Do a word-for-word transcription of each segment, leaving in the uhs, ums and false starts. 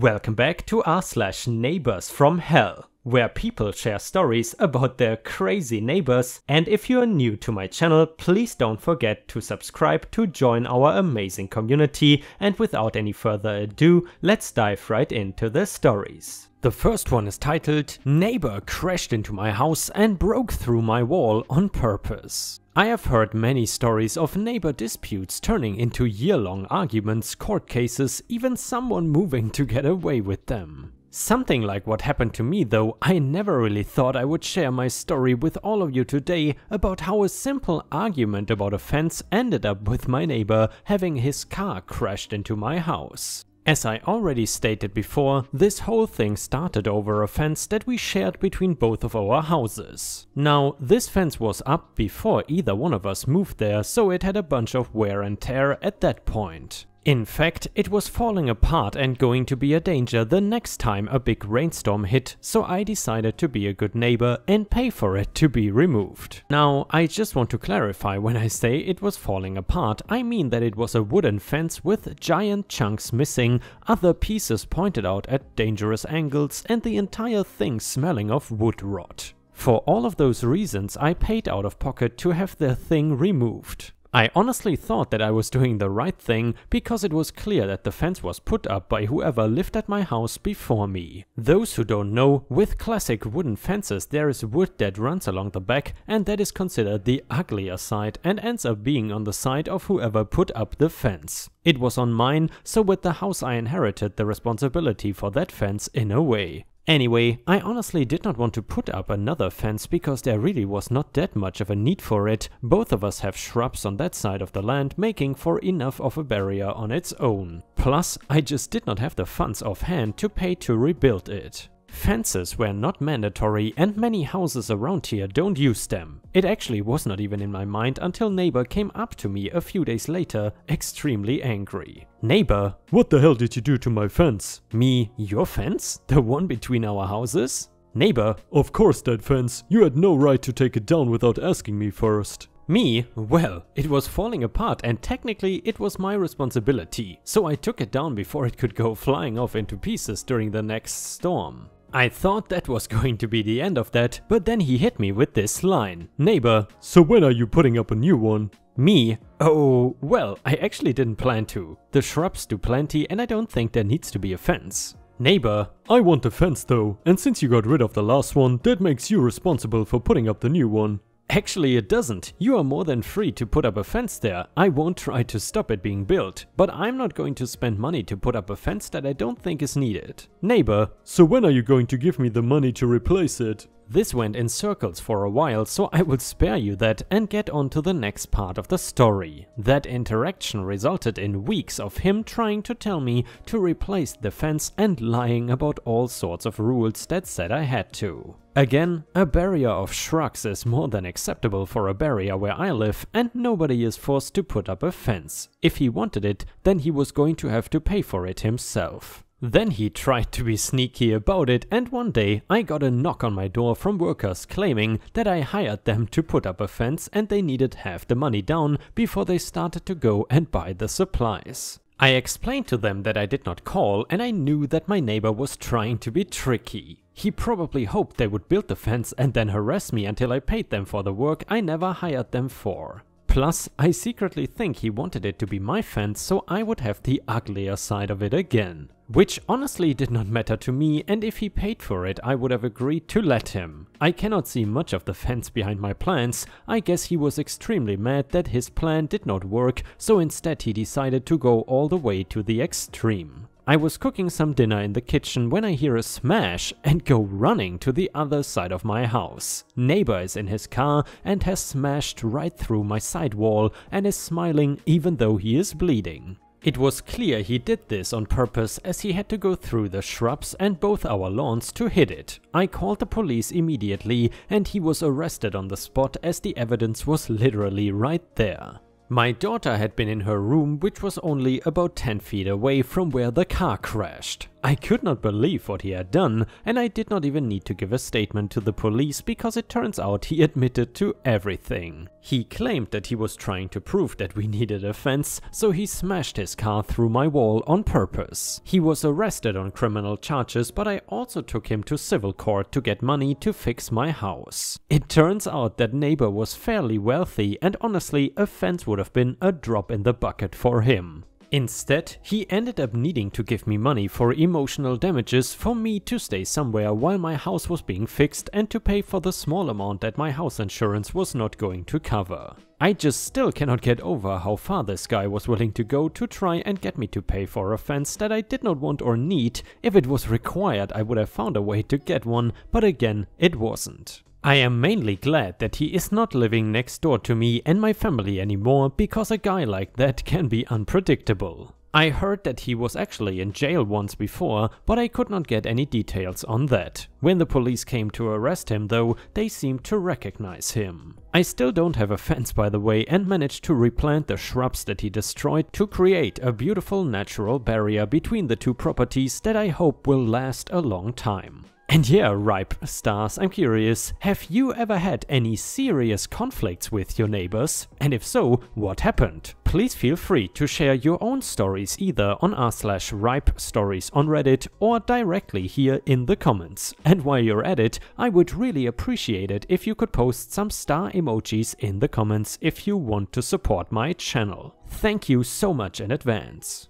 Welcome back to r slash neighbors from hell, where people share stories about their crazy neighbors, and if you are new to my channel, please don't forget to subscribe to join our amazing community, and without any further ado, let's dive right into the stories. The first one is titled, "Neighbor crashed into my house and broke through my wall on purpose." I have heard many stories of neighbor disputes turning into year-long arguments, court cases, even someone moving to get away with them. Something like what happened to me though, I never really thought I would share my story with all of you today about how a simple argument about a fence ended up with my neighbor having his car crashed into my house. As I already stated before, this whole thing started over a fence that we shared between both of our houses. Now, this fence was up before either one of us moved there, so it had a bunch of wear and tear at that point. In fact, it was falling apart and going to be a danger the next time a big rainstorm hit, so I decided to be a good neighbor and pay for it to be removed. Now, I just want to clarify, when I say it was falling apart, I mean that it was a wooden fence with giant chunks missing, other pieces pointed out at dangerous angles, and the entire thing smelling of wood rot. For all of those reasons, I paid out of pocket to have the thing removed. I honestly thought that I was doing the right thing because it was clear that the fence was put up by whoever lived at my house before me. Those who don't know, with classic wooden fences there is wood that runs along the back, and that is considered the uglier side and ends up being on the side of whoever put up the fence. It was on mine, so with the house I inherited the responsibility for that fence in a way. Anyway, I honestly did not want to put up another fence because there really was not that much of a need for it. Both of us have shrubs on that side of the land, making for enough of a barrier on its own. Plus, I just did not have the funds offhand to pay to rebuild it. Fences were not mandatory, and many houses around here don't use them. It actually was not even in my mind until neighbor came up to me a few days later, extremely angry. Neighbor: "What the hell did you do to my fence?" Me: "Your fence? The one between our houses?" Neighbor: "Of course that fence. You had no right to take it down without asking me first." Me: "Well, it was falling apart and technically it was my responsibility, so I took it down before it could go flying off into pieces during the next storm." I thought that was going to be the end of that, but then he hit me with this line. Neighbor: "So when are you putting up a new one?" Me: "Oh, well, I actually didn't plan to. The shrubs do plenty and I don't think there needs to be a fence." Neighbor: "I want the fence though, and since you got rid of the last one, that makes you responsible for putting up the new one." Actually it doesn't. You are more than free to put up a fence there. I won't try to stop it being built, but I'm not going to spend money to put up a fence that I don't think is needed. Neighbor: "So when are you going to give me the money to replace it?" This went in circles for a while, so I will spare you that and get on to the next part of the story. That interaction resulted in weeks of him trying to tell me to replace the fence and lying about all sorts of rules that said I had to. Again, a barrier of shrugs is more than acceptable for a barrier where I live, and nobody is forced to put up a fence. If he wanted it, then he was going to have to pay for it himself. Then he tried to be sneaky about it, and one day I got a knock on my door from workers claiming that I hired them to put up a fence and they needed half the money down before they started to go and buy the supplies. I explained to them that I did not call, and I knew that my neighbor was trying to be tricky. He probably hoped they would build the fence and then harass me until I paid them for the work I never hired them for. Plus, I secretly think he wanted it to be my fence so I would have the uglier side of it again. Which honestly did not matter to me, and if he paid for it I would have agreed to let him. I cannot see much of the fence behind my plans. I guess he was extremely mad that his plan did not work, so instead he decided to go all the way to the extreme. I was cooking some dinner in the kitchen when I hear a smash and go running to the other side of my house. Neighbor is in his car and has smashed right through my side wall and is smiling even though he is bleeding. It was clear he did this on purpose as he had to go through the shrubs and both our lawns to hit it. I called the police immediately and he was arrested on the spot as the evidence was literally right there. My daughter had been in her room, which was only about ten feet away from where the car crashed. I could not believe what he had done, and I did not even need to give a statement to the police because it turns out he admitted to everything. He claimed that he was trying to prove that we needed a fence, so he smashed his car through my wall on purpose. He was arrested on criminal charges, but I also took him to civil court to get money to fix my house. It turns out that neighbor was fairly wealthy, and honestly, a fence would have been a drop in the bucket for him. Instead, he ended up needing to give me money for emotional damages for me to stay somewhere while my house was being fixed and to pay for the small amount that my house insurance was not going to cover. I just still cannot get over how far this guy was willing to go to try and get me to pay for a fence that I did not want or need. If it was required, I would have found a way to get one, but again, it wasn't. I am mainly glad that he is not living next door to me and my family anymore, because a guy like that can be unpredictable. I heard that he was actually in jail once before, but I could not get any details on that. When the police came to arrest him though, they seemed to recognize him. I still don't have a fence, by the way, and managed to replant the shrubs that he destroyed to create a beautiful natural barrier between the two properties that I hope will last a long time. And yeah, Ripe stars, I'm curious, have you ever had any serious conflicts with your neighbors? And if so, what happened? Please feel free to share your own stories either on r slash ripe stories on Reddit or directly here in the comments. And while you're at it, I would really appreciate it if you could post some star emojis in the comments if you want to support my channel. Thank you so much in advance.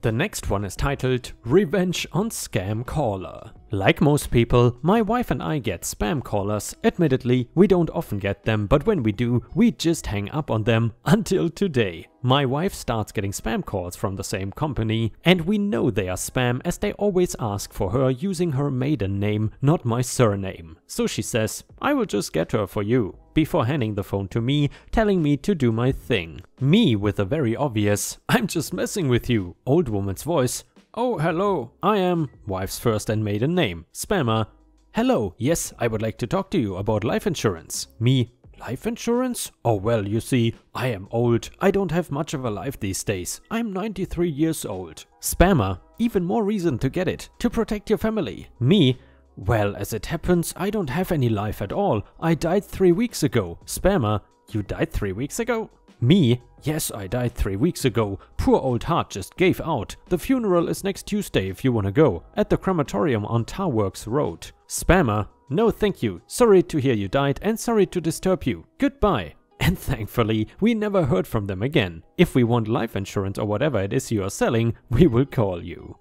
The next one is titled Revenge on Scam Caller. Like most people, my wife and I get spam callers. Admittedly, we don't often get them, but when we do, we just hang up on them until today. My wife starts getting spam calls from the same company, and we know they are spam as they always ask for her using her maiden name, not my surname. So she says, "I will just get her for you," before handing the phone to me, telling me to do my thing. Me with a very obvious, "I'm just messing with you," old woman's voice. "Oh, hello, I am," wife's first and maiden name, spammer. "Hello, yes, I would like to talk to you about life insurance." Me, "Life insurance? Oh well, you see, I am old. I don't have much of a life these days. I'm ninety-three years old." Spammer, "Even more reason to get it, to protect your family." Me, "Well, as it happens, I don't have any life at all. I died three weeks ago." Spammer, "You died three weeks ago?" Me, "Yes, I died three weeks ago. Poor old heart just gave out. The funeral is next Tuesday if you wanna go, at the crematorium on Towerworks Road." Spammer, "No thank you. Sorry to hear you died and sorry to disturb you. Goodbye." And thankfully, we never heard from them again. If we want life insurance or whatever it is you are selling, we will call you.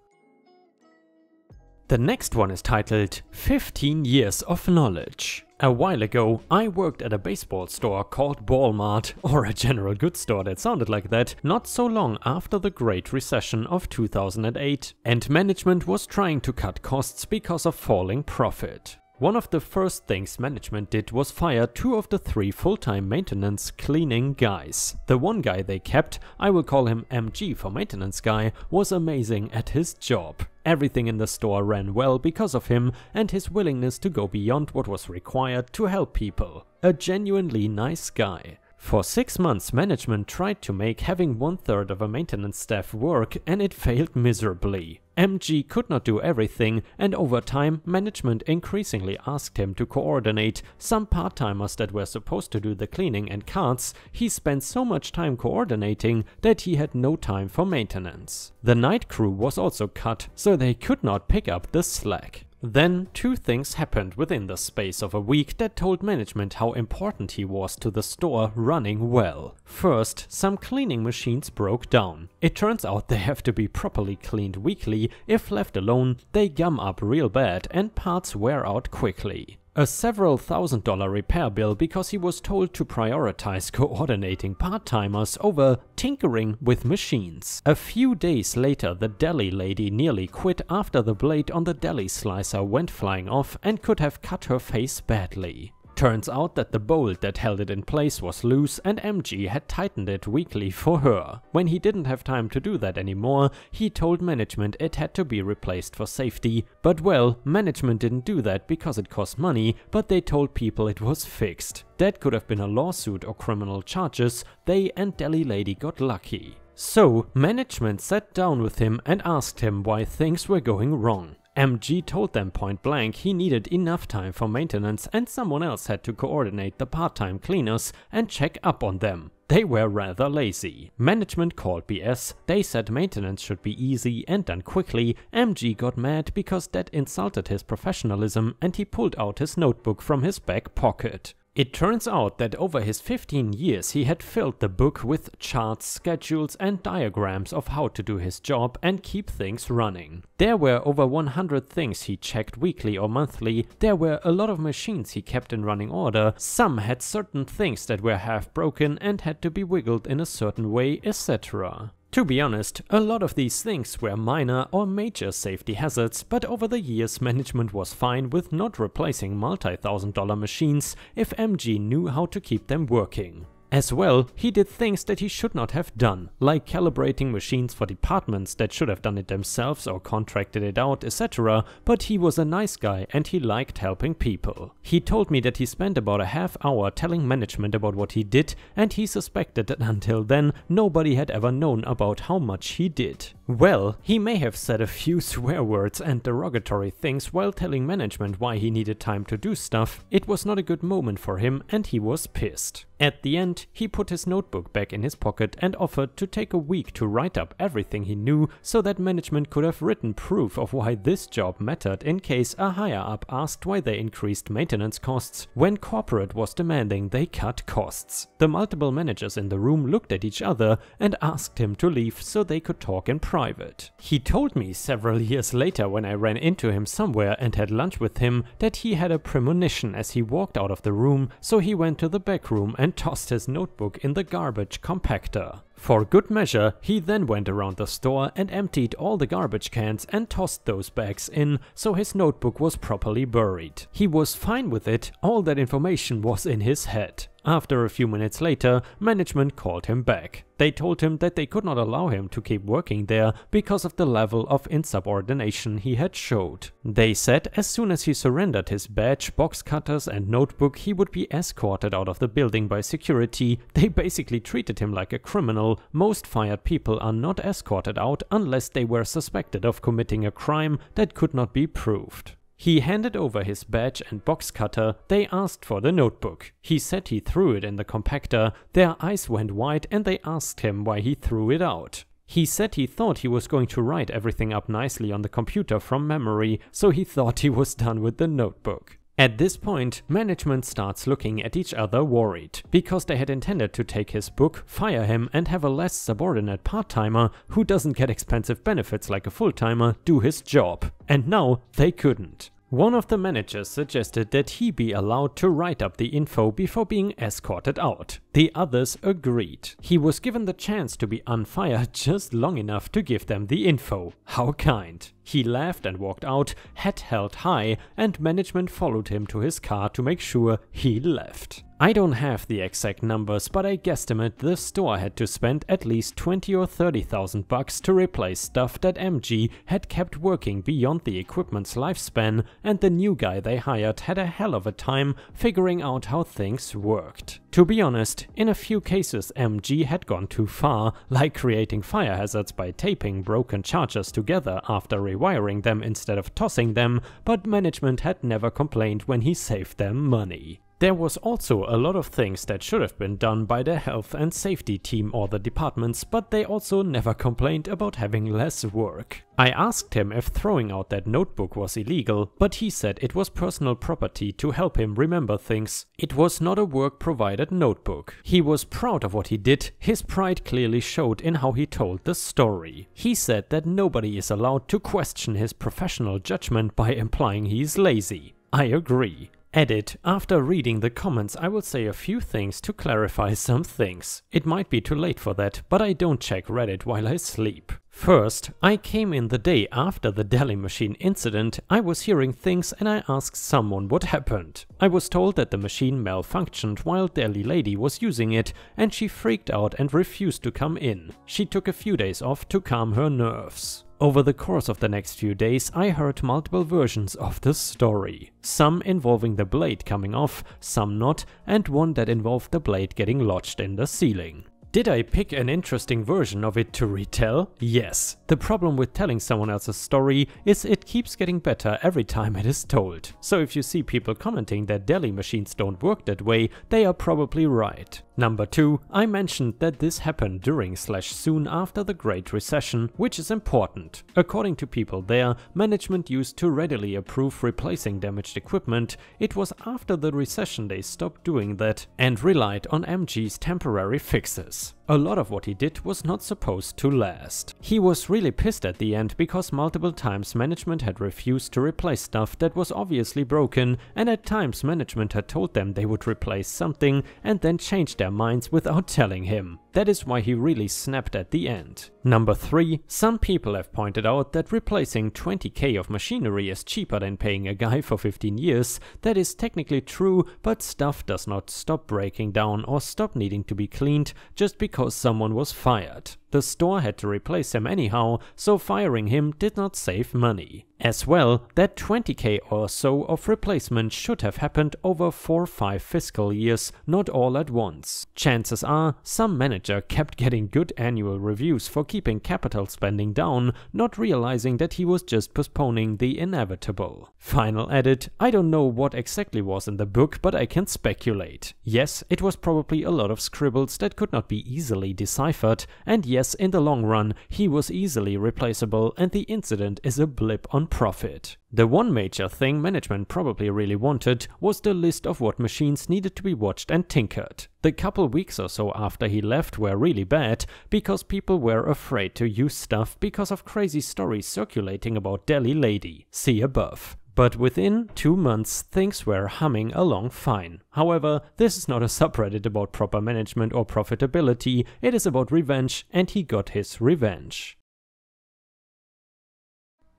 The next one is titled fifteen Years of Knowledge. A while ago, I worked at a baseball store called Ball Mart, or a general goods store that sounded like that, not so long after the Great Recession of two thousand eight, and management was trying to cut costs because of falling profit. One of the first things management did was fire two of the three full-time maintenance cleaning guys. The one guy they kept, I will call him M G for maintenance guy, was amazing at his job. Everything in the store ran well because of him and his willingness to go beyond what was required to help people. A genuinely nice guy. For six months, management tried to make having one-third of a maintenance staff work, and it failed miserably. M G could not do everything, and over time, management increasingly asked him to coordinate some part-timers that were supposed to do the cleaning and carts. He spent so much time coordinating that he had no time for maintenance. The night crew was also cut, so they could not pick up the slack. Then two things happened within the space of a week that told management how important he was to the store running well. First, some cleaning machines broke down. It turns out they have to be properly cleaned weekly. If left alone, they gum up real bad and parts wear out quickly. A several thousand dollar repair bill because he was told to prioritize coordinating part-timers over tinkering with machines. A few days later, the deli lady nearly quit after the blade on the deli slicer went flying off and could have cut her face badly. Turns out that the bolt that held it in place was loose and M G had tightened it weekly for her. When he didn't have time to do that anymore, he told management it had to be replaced for safety. But well, management didn't do that because it cost money, but they told people it was fixed. That could have been a lawsuit or criminal charges. They and deli lady got lucky. So management sat down with him and asked him why things were going wrong. M G told them point blank he needed enough time for maintenance and someone else had to coordinate the part-time cleaners and check up on them. They were rather lazy. Management called B S, they said maintenance should be easy and done quickly. M G got mad because that insulted his professionalism and he pulled out his notebook from his back pocket. It turns out that over his fifteen years he had filled the book with charts, schedules and diagrams of how to do his job and keep things running. There were over one hundred things he checked weekly or monthly, there were a lot of machines he kept in running order, some had certain things that were half broken and had to be wiggled in a certain way, et cetera. To be honest, a lot of these things were minor or major safety hazards, but over the years management was fine with not replacing multi-thousand dollar machines if M G knew how to keep them working. As well, he did things that he should not have done, like calibrating machines for departments that should have done it themselves or contracted it out, et cetera, but he was a nice guy and he liked helping people. He told me that he spent about a half hour telling management about what he did, and he suspected that until then nobody had ever known about how much he did. Well, he may have said a few swear words and derogatory things while telling management why he needed time to do stuff. It was not a good moment for him and he was pissed. At the end, he put his notebook back in his pocket and offered to take a week to write up everything he knew so that management could have written proof of why this job mattered in case a higher-up asked why they increased maintenance costs when corporate was demanding they cut costs. The multiple managers in the room looked at each other and asked him to leave so they could talk in private. He told me several years later when I ran into him somewhere and had lunch with him that he had a premonition as he walked out of the room, so he went to the back room and tossed his notebook in the garbage compactor. For good measure, he then went around the store and emptied all the garbage cans and tossed those bags in, so his notebook was properly buried. He was fine with it, all that information was in his head. After a few minutes later, management called him back. They told him that they could not allow him to keep working there because of the level of insubordination he had showed. They said as soon as he surrendered his badge, box cutters and notebook, he would be escorted out of the building by security. They basically treated him like a criminal. Most fired people are not escorted out unless they were suspected of committing a crime that could not be proved. He handed over his badge and box cutter, they asked for the notebook. He said he threw it in the compactor, their eyes went wide and they asked him why he threw it out. He said he thought he was going to write everything up nicely on the computer from memory, so he thought he was done with the notebook. At this point, management starts looking at each other worried, because they had intended to take his book, fire him and have a less subordinate part-timer who doesn't get expensive benefits like a full-timer do his job. And now they couldn't. One of the managers suggested that he be allowed to write up the info before being escorted out. The others agreed. He was given the chance to be unfired just long enough to give them the info. How kind. He laughed and walked out, head held high, and management followed him to his car to make sure he left. I don't have the exact numbers, but I guesstimate the store had to spend at least twenty or thirty thousand bucks to replace stuff that M G had kept working beyond the equipment's lifespan, and the new guy they hired had a hell of a time figuring out how things worked. To be honest, in a few cases M G had gone too far, like creating fire hazards by taping broken chargers together after rewiring them instead of tossing them, but management had never complained when he saved them money. There was also a lot of things that should have been done by the health and safety team or the departments, but they also never complained about having less work. I asked him if throwing out that notebook was illegal, but he said it was personal property to help him remember things. It was not a work-provided notebook. He was proud of what he did, his pride clearly showed in how he told the story. He said that nobody is allowed to question his professional judgment by implying he is lazy. I agree. Edit. After reading the comments I will say a few things to clarify some things. It might be too late for that, but I don't check Reddit while I sleep. First, I came in the day after the deli machine incident, I was hearing things and I asked someone what happened. I was told that the machine malfunctioned while deli lady was using it and she freaked out and refused to come in. She took a few days off to calm her nerves. Over the course of the next few days, I heard multiple versions of the story. Some involving the blade coming off, some not, and one that involved the blade getting lodged in the ceiling. Did I pick an interesting version of it to retell? Yes. The problem with telling someone else's story is it keeps getting better every time it is told. So if you see people commenting that deli machines don't work that way, they are probably right. Number two, I mentioned that this happened during slash soon after the Great Recession, which is important. According to people there, management used to readily approve replacing damaged equipment. It was after the recession they stopped doing that and relied on M G's temporary fixes. A lot of what he did was not supposed to last. He was really pissed at the end because multiple times management had refused to replace stuff that was obviously broken, and at times management had told them they would replace something and then changed their minds without telling him. That is why he really snapped at the end. Number three. Some people have pointed out that replacing twenty K of machinery is cheaper than paying a guy for fifteen years. That is technically true, but stuff does not stop breaking down or stop needing to be cleaned just because someone was fired. The store had to replace him anyhow, so firing him did not save money. As well, that twenty K or so of replacement should have happened over four to five fiscal years, not all at once. Chances are, some manager kept getting good annual reviews for keeping capital spending down, not realizing that he was just postponing the inevitable. Final edit, I don't know what exactly was in the book, but I can speculate. Yes, it was probably a lot of scribbles that could not be easily deciphered, and yes, Yes, in the long run, he was easily replaceable and the incident is a blip on profit. The one major thing management probably really wanted was the list of what machines needed to be watched and tinkered. The couple weeks or so after he left were really bad because people were afraid to use stuff because of crazy stories circulating about Deli Lady. See above. But within two months things were humming along fine. However, this is not a subreddit about proper management or profitability, it is about revenge, and he got his revenge.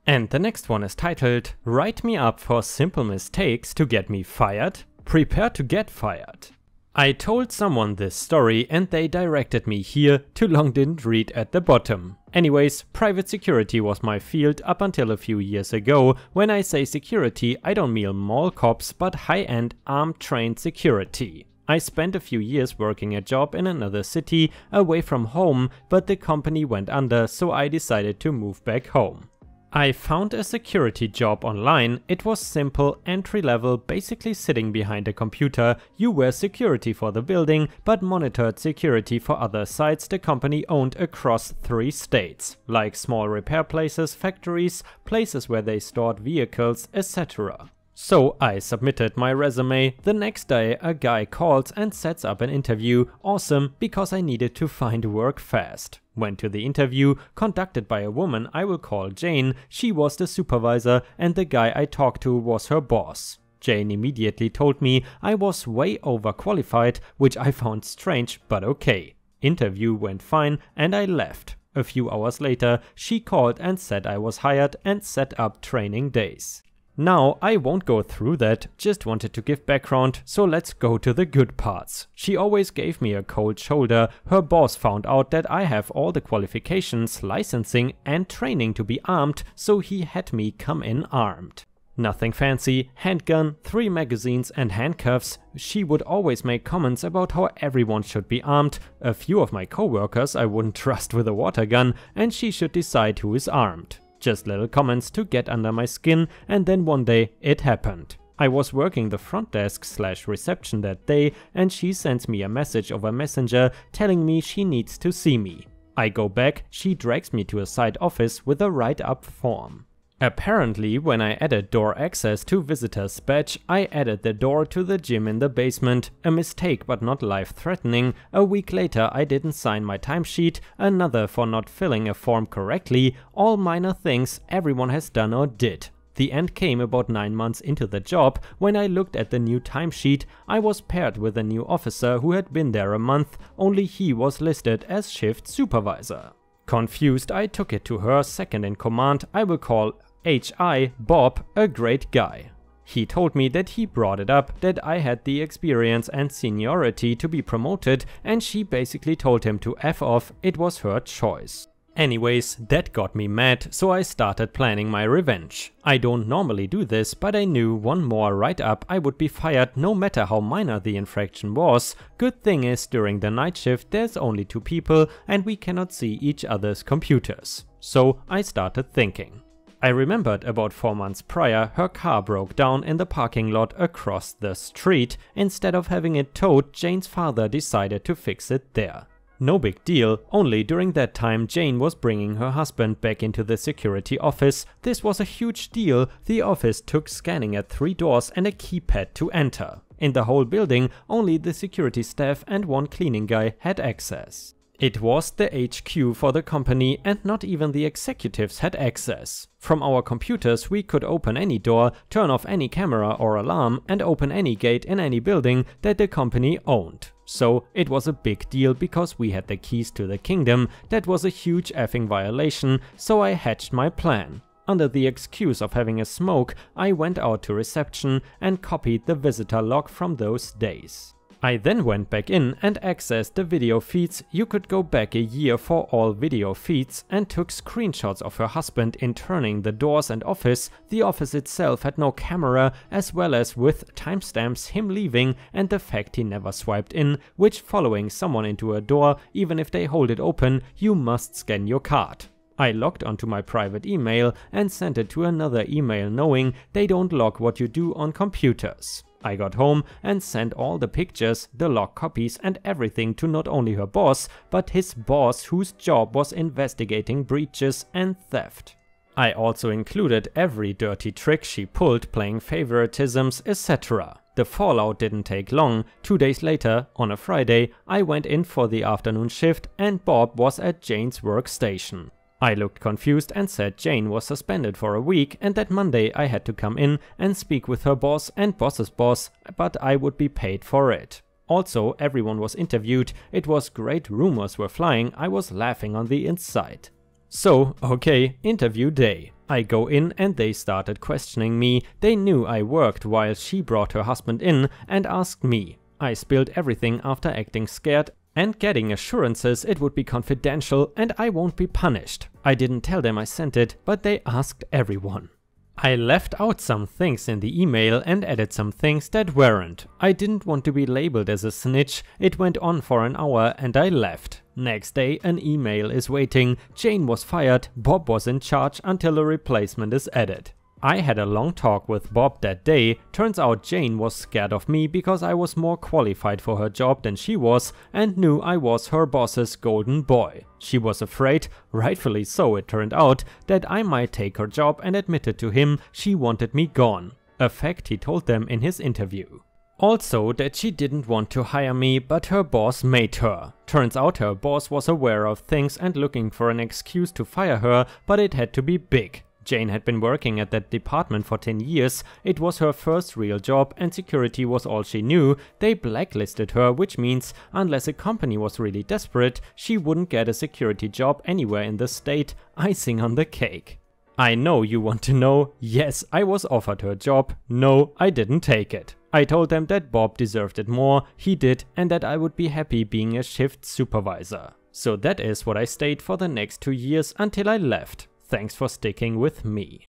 And the next one is titled, "Write me up for simple mistakes to get me fired? Prepare to get fired." I told someone this story and they directed me here, too long didn't read at the bottom. Anyways, private security was my field up until a few years ago. When I say security, I don't mean mall cops, but high-end armed trained security. I spent a few years working a job in another city, away from home, but the company went under, so I decided to move back home. I found a security job online. It was simple, entry level, basically sitting behind a computer. You were security for the building, but monitored security for other sites the company owned across three states, like small repair places, factories, places where they stored vehicles, et cetera. So I submitted my resume. The next day a guy calls and sets up an interview. Awesome, because I needed to find work fast. Went to the interview, conducted by a woman I will call Jane. She was the supervisor and the guy I talked to was her boss. Jane immediately told me I was way overqualified, which I found strange, but okay. Interview went fine and I left. A few hours later she called and said I was hired and set up training days. Now, I won't go through that, just wanted to give background, so let's go to the good parts. She always gave me a cold shoulder. Her boss found out that I have all the qualifications, licensing and training to be armed, so he had me come in armed. Nothing fancy, handgun, three magazines and handcuffs. She would always make comments about how everyone should be armed, a few of my coworkers I wouldn't trust with a water gun, and she should decide who is armed. Just little comments to get under my skin, and then one day it happened. I was working the front desk slash reception that day and she sends me a message over Messenger telling me she needs to see me. I go back, she drags me to a side office with a write-up form. Apparently, when I added door access to visitor's badge, I added the door to the gym in the basement, a mistake but not life-threatening. A week later I didn't sign my timesheet, another for not filling a form correctly, all minor things everyone has done or did. The end came about nine months into the job. When I looked at the new timesheet, I was paired with a new officer who had been there a month, only he was listed as shift supervisor. Confused, I took it to her second in command, I will call H I Bob, a great guy. He told me that he brought it up, that I had the experience and seniority to be promoted, and she basically told him to F off, it was her choice. Anyways, that got me mad, so I started planning my revenge. I don't normally do this, but I knew one more write-up I would be fired no matter how minor the infraction was. Good thing is, during the night shift there's only two people and we cannot see each other's computers. So I started thinking. I remembered about four months prior her car broke down in the parking lot across the street. Instead of having it towed, Jane's father decided to fix it there. No big deal, only during that time Jane was bringing her husband back into the security office. This was a huge deal. The office took scanning at three doors and a keypad to enter. In the whole building, only the security staff and one cleaning guy had access. It was the H Q for the company, and not even the executives had access. From our computers we could open any door, turn off any camera or alarm, and open any gate in any building that the company owned. So it was a big deal because we had the keys to the kingdom. That was a huge effing violation, so I hatched my plan. Under the excuse of having a smoke, I went out to reception and copied the visitor log from those days. I then went back in and accessed the video feeds. You could go back a year for all video feeds, and took screenshots of her husband interning the doors and office. The office itself had no camera, as well as with timestamps him leaving and the fact he never swiped in, which following someone into a door, even if they hold it open, you must scan your card. I logged onto my private email and sent it to another email, knowing they don't log what you do on computers. I got home and sent all the pictures, the log copies and everything to not only her boss, but his boss, whose job was investigating breaches and theft. I also included every dirty trick she pulled, playing favoritisms, et cetera. The fallout didn't take long. Two days later, on a Friday, I went in for the afternoon shift and Bob was at Jane's workstation. I looked confused and said Jane was suspended for a week and that Monday I had to come in and speak with her boss and boss's boss, but I would be paid for it. Also, everyone was interviewed. It was great. Rumors were flying. I was laughing on the inside. So, okay, interview day. I go in and they started questioning me. They knew I worked while she brought her husband in and asked me. I spilled everything after acting scared and getting assurances it would be confidential and I won't be punished. I didn't tell them I sent it, but they asked everyone. I left out some things in the email and added some things that weren't. I didn't want to be labeled as a snitch. It went on for an hour and I left. Next day an email is waiting. Jane was fired. Bob was in charge until a replacement is added. I had a long talk with Bob that day. Turns out Jane was scared of me because I was more qualified for her job than she was and knew I was her boss's golden boy. She was afraid, rightfully so it turned out, that I might take her job and admitted to him she wanted me gone. A fact he told them in his interview. Also that she didn't want to hire me, but her boss made her. Turns out her boss was aware of things and looking for an excuse to fire her, but it had to be big. Jane had been working at that department for ten years, it was her first real job and security was all she knew. They blacklisted her, which means unless a company was really desperate, she wouldn't get a security job anywhere in the state. Icing on the cake. I know you want to know. Yes, I was offered her job. No, I didn't take it. I told them that Bob deserved it more, he did, and that I would be happy being a shift supervisor. So that is what I stayed for the next two years until I left. Thanks for sticking with me.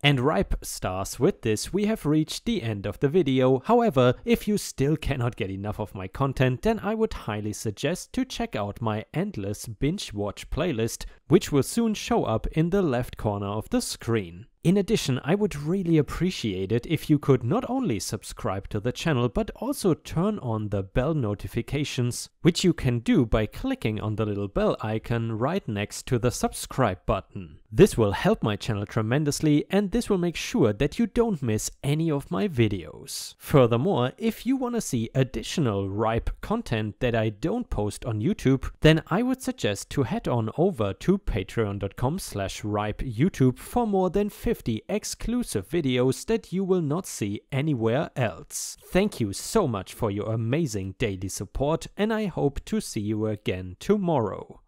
And Ripe stars, with this we have reached the end of the video. However, if you still cannot get enough of my content, then I would highly suggest to check out my endless binge watch playlist, which will soon show up in the left corner of the screen. In addition, I would really appreciate it if you could not only subscribe to the channel, but also turn on the bell notifications, which you can do by clicking on the little bell icon right next to the subscribe button. This will help my channel tremendously, and this will make sure that you don't miss any of my videos. Furthermore, if you want to see additional Ripe content that I don't post on YouTube, then I would suggest to head on over to patreon dot com slash ripe youtube for more than fifty exclusive videos that you will not see anywhere else. Thank you so much for your amazing daily support, and I hope to see you again tomorrow.